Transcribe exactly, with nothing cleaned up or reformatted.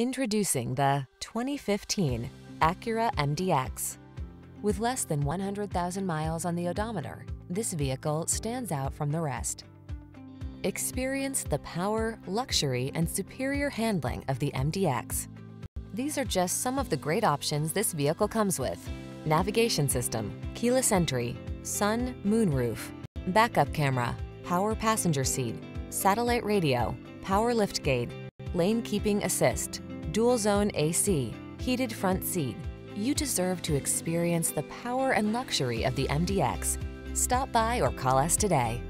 Introducing the twenty fifteen Acura M D X. With less than one hundred thousand miles on the odometer, this vehicle stands out from the rest. Experience the power, luxury, and superior handling of the M D X. These are just some of the great options this vehicle comes with: navigation system, keyless entry, sun, moonroof, backup camera, power passenger seat, satellite radio, power liftgate, lane keeping assist, dual zone A C, heated front seat. You deserve to experience the power and luxury of the M D X. Stop by or call us today.